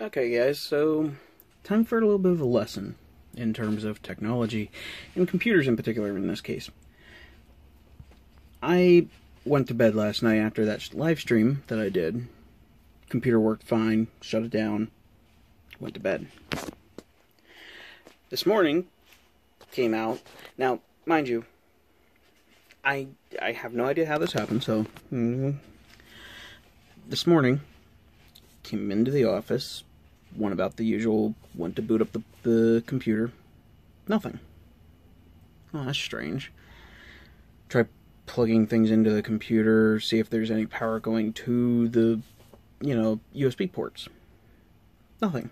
Okay guys, so time for a little bit of a lesson in terms of technology, and computers in particular in this case. I went to bed last night after that live stream that I did. Computer worked fine, shut it down, went to bed. This morning, came out. Now, mind you, I have no idea how this happened, so... This morning, came into the office, went about the usual, went to boot up the computer. Nothing. Oh, that's strange. Try plugging things into the computer, see if there's any power going to the, USB ports. Nothing.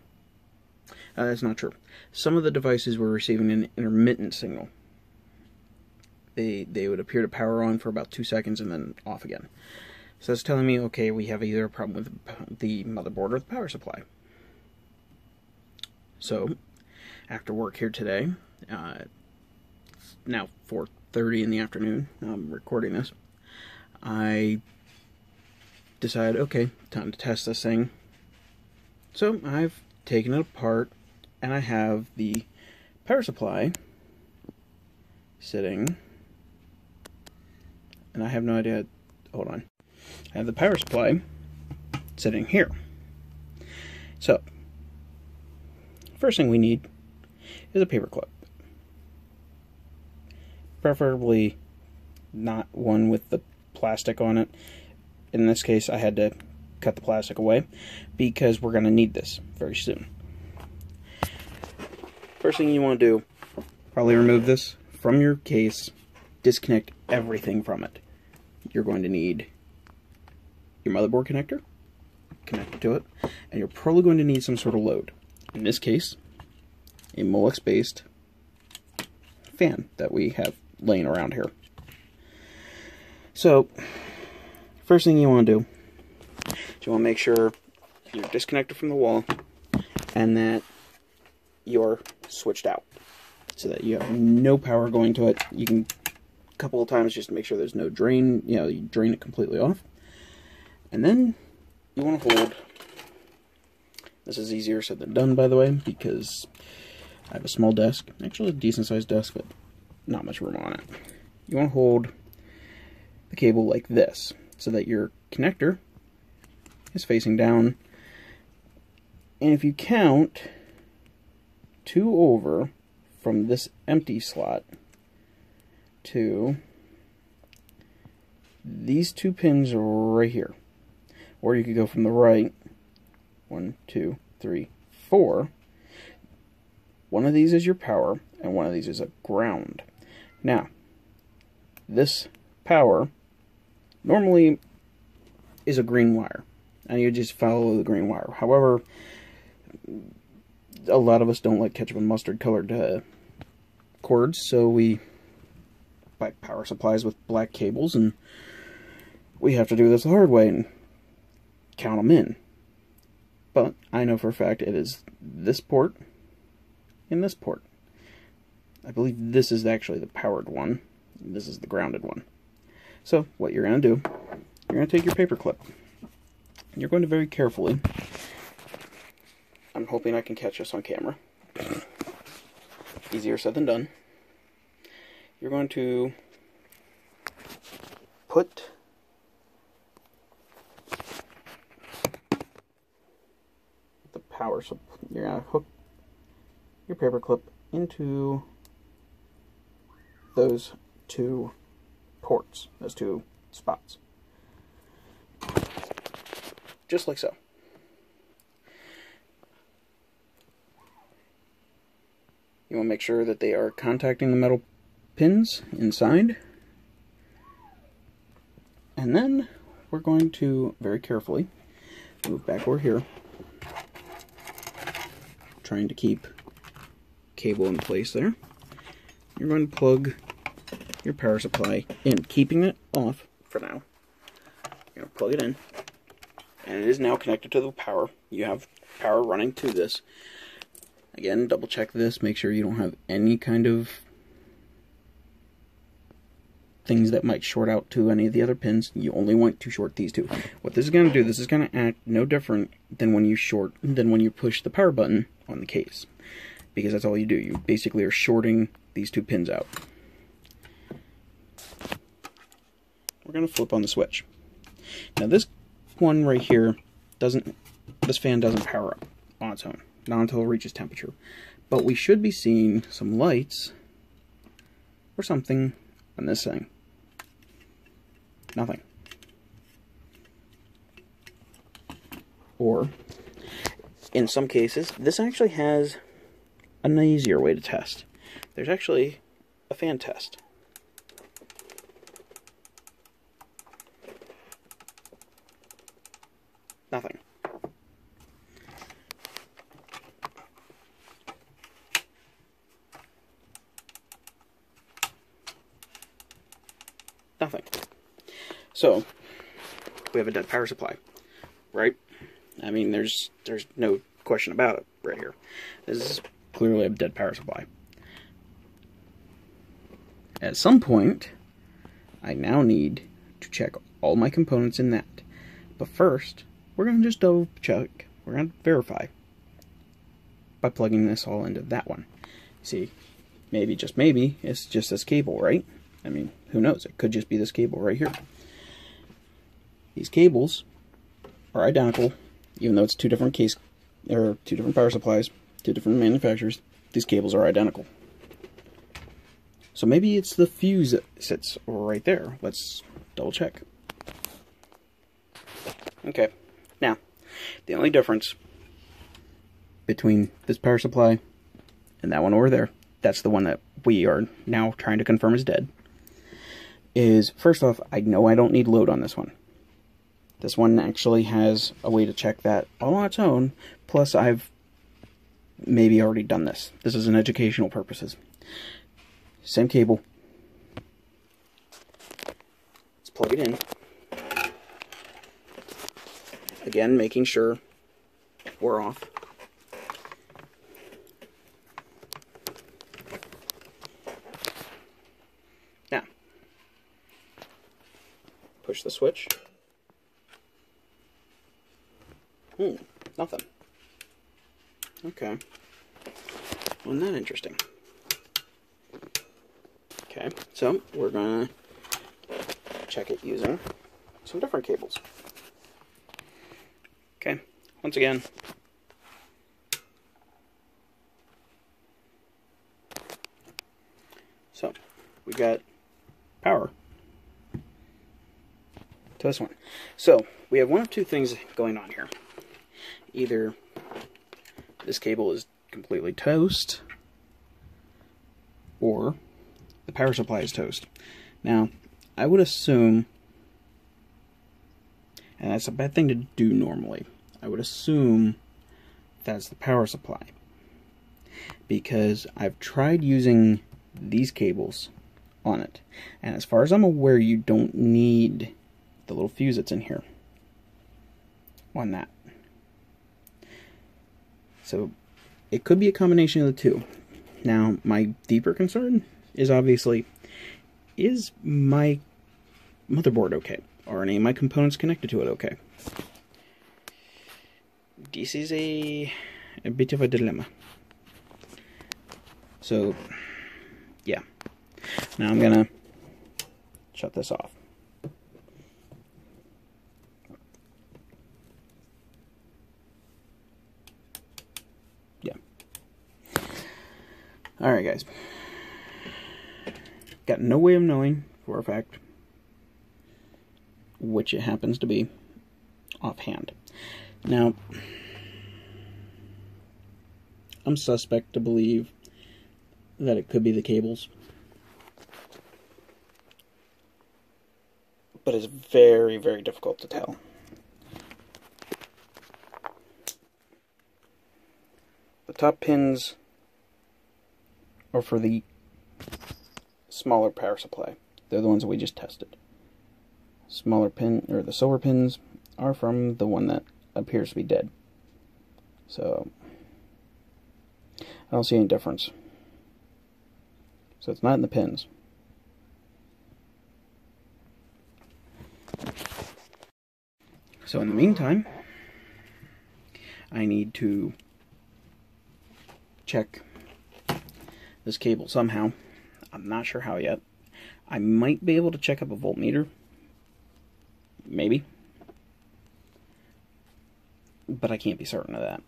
That's not true. Some of the devices were receiving an intermittent signal. They would appear to power on for about 2 seconds and then off again. So that's telling me, okay, we have either a problem with the motherboard or the power supply. So, after work here today, it's now 4:30 in the afternoon, I'm recording this, I decided, okay, time to test this thing. So, I've taken it apart, and I have the power supply sitting, and I have no idea, hold on, I have the power supply sitting here. So, first thing we need is a paperclip. Preferably not one with the plastic on it. In this case, I had to cut the plastic away because we're going to need this very soon. First thing you want to do, probably remove this from your case, disconnect everything from it. You're going to need your motherboard connector connected to it, and you're probably going to need some sort of load. In this case, a Molex-based fan that we have laying around here. So, first thing you want to do is you want to make sure you're disconnected from the wall and that you're switched out so that you have no power going to it. You can a couple of times just to make sure there's no drain, you drain it completely off. And then you want to hold. This is easier said than done, by the way, because I have a small desk. Actually, a decent-sized desk, but not much room on it. You want to hold the cable like this, so that your connector is facing down. And if you count two over from this empty slot to these two pins right here, or you could go from the right, 1, 2, 3, 4. One of these is your power, and one of these is a ground. Now, this power normally is a green wire, and you just follow the green wire. However, a lot of us don't like ketchup and mustard colored cords, so we buy power supplies with black cables, and we have to do this the hard way and count them in. But I know for a fact it is this port and this port. I believe this is actually the powered one. This is the grounded one. So what you're going to do, you're going to take your paper clip. You're going to very carefully, I'm hoping I can catch this on camera. Easier said than done. You're going to put power, so you're going to hook your paperclip into those two ports, those two spots. Just like so. You want to make sure that they are contacting the metal pins inside. And then we're going to very carefully move back over here, trying to keep cable in place there. You're going to plug your power supply in, keeping it off for now. You're going to plug it in, and it is now connected to the power. You have power running to this. Again, double check this, make sure you don't have any kind of things that might short out to any of the other pins. You only want to short these two. What this is going to do, this is going to act no different than when you push the power button on the case, because that's all you do. You basically are shorting these two pins out. We're going to flip on the switch. Now this one right here this fan doesn't power up on its own, not until it reaches temperature. But we should be seeing some lights or something on this thing. Nothing. Or, in some cases, this actually has an easier way to test. There's actually a fan test. Nothing. Nothing. So we have a dead power supply, right? I mean, there's no question about it right here. This is clearly a dead power supply. At some point, I now need to check all my components in that. But first, we're going to just double check. We're going to verify by plugging this all into that one. See, maybe, just maybe, it's just this cable, right? I mean, who knows? It could just be this cable right here. These cables are identical, even though it's two different case, or two different power supplies, two different manufacturers. These cables are identical. So maybe it's the fuse that sits right there. Let's double check. Okay, now, the only difference between this power supply and that one over there, that's the one that we are now trying to confirm is dead, is, first off, I know I don't need load on this one. This one actually has a way to check that all on its own, plus I've maybe already done this. This is an educational purposes. Same cable. Let's plug it in. Again, making sure we're off. Push the switch. Nothing. Okay. Wasn't that interesting? Okay, so we're gonna check it using some different cables. Okay, once again, so we got power to this one. So we have one of two things going on here. Either this cable is completely toast, or the power supply is toast. Now, I would assume, and that's a bad thing to do normally, I would assume that's the power supply, because I've tried using these cables on it, and as far as I'm aware, you don't need the little fuse that's in here on that. So it could be a combination of the two. Now, my deeper concern is obviously, is my motherboard okay? Are any of my components connected to it okay? This is a bit of a dilemma. So, yeah. Now I'm gonna shut this off. Alright guys, got no way of knowing for a fact which it happens to be offhand. Now, I'm suspect to believe that it could be the cables, but it's very, very difficult to tell. The top pins or for the smaller power supply. They're the ones that we just tested. Smaller pin, or the silver pins, are from the one that appears to be dead. So, I don't see any difference. So it's not in the pins. So in the meantime, I need to check this cable somehow. I'm not sure how yet. I might be able to check up a voltmeter, maybe, but I can't be certain of that.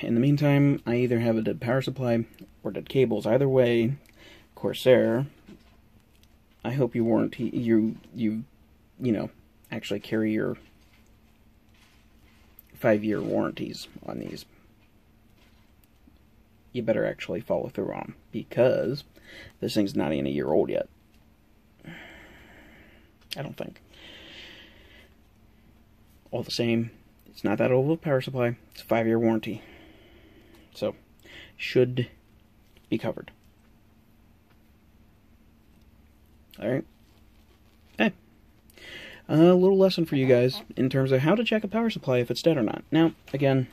In the meantime, I either have a dead power supply or dead cables. Either way, Corsair, I hope you warranty you know, actually carry your 5-year warranties on these. You better actually follow through on them, because this thing's not even a year old yet, I don't think. All the same, it's not that old of a power supply. It's a 5-year warranty. So, should be covered. Alright. Hey. A little lesson for you guys in terms of how to check a power supply if it's dead or not. Now, again,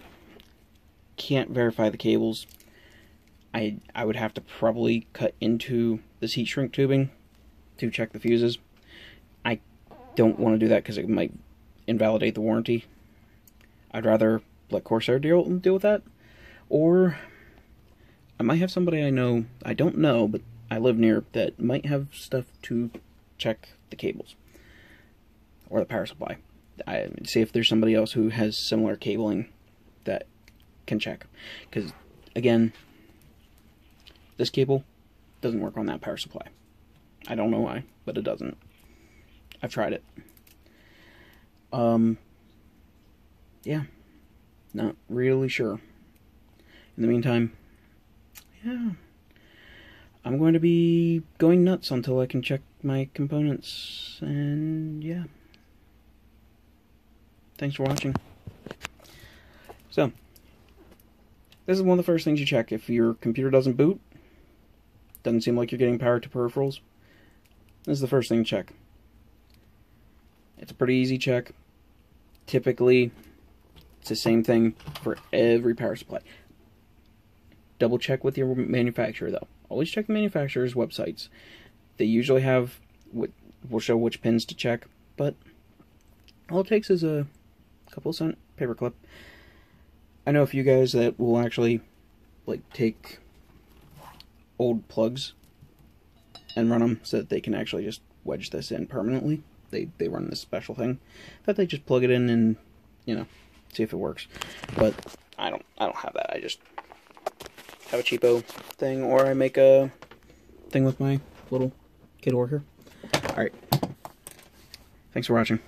can't verify the cables. I would have to probably cut into this heat shrink tubing to check the fuses. I don't want to do that because it might invalidate the warranty. I'd rather let Corsair deal with that. Or I might have somebody I know, I don't know, but I live near, that might have stuff to check the cables or the power supply. I'd see if there's somebody else who has similar cabling that can check. Because, again, this cable doesn't work on that power supply. I don't know why, but it doesn't. I've tried it. Yeah, not really sure. In the meantime, yeah, I'm going to be going nuts until I can check my components, and yeah. Thanks for watching. So, this is one of the first things you check. If your computer doesn't boot, doesn't seem like you're getting power to peripherals, this is the first thing to check. It's a pretty easy check. Typically, it's the same thing for every power supply. Double check with your manufacturer, though. Always check the manufacturer's websites. They usually have what will show which pins to check, but all it takes is a couple-cent paperclip. I know a few guys that will actually like take old plugs and run them so that they can actually just wedge this in permanently. They run this special thing that they just plug it in and, you know, see if it works. But I don't have that. I just have a cheapo thing, or I make a thing with my little kid worker. Alright. Thanks for watching.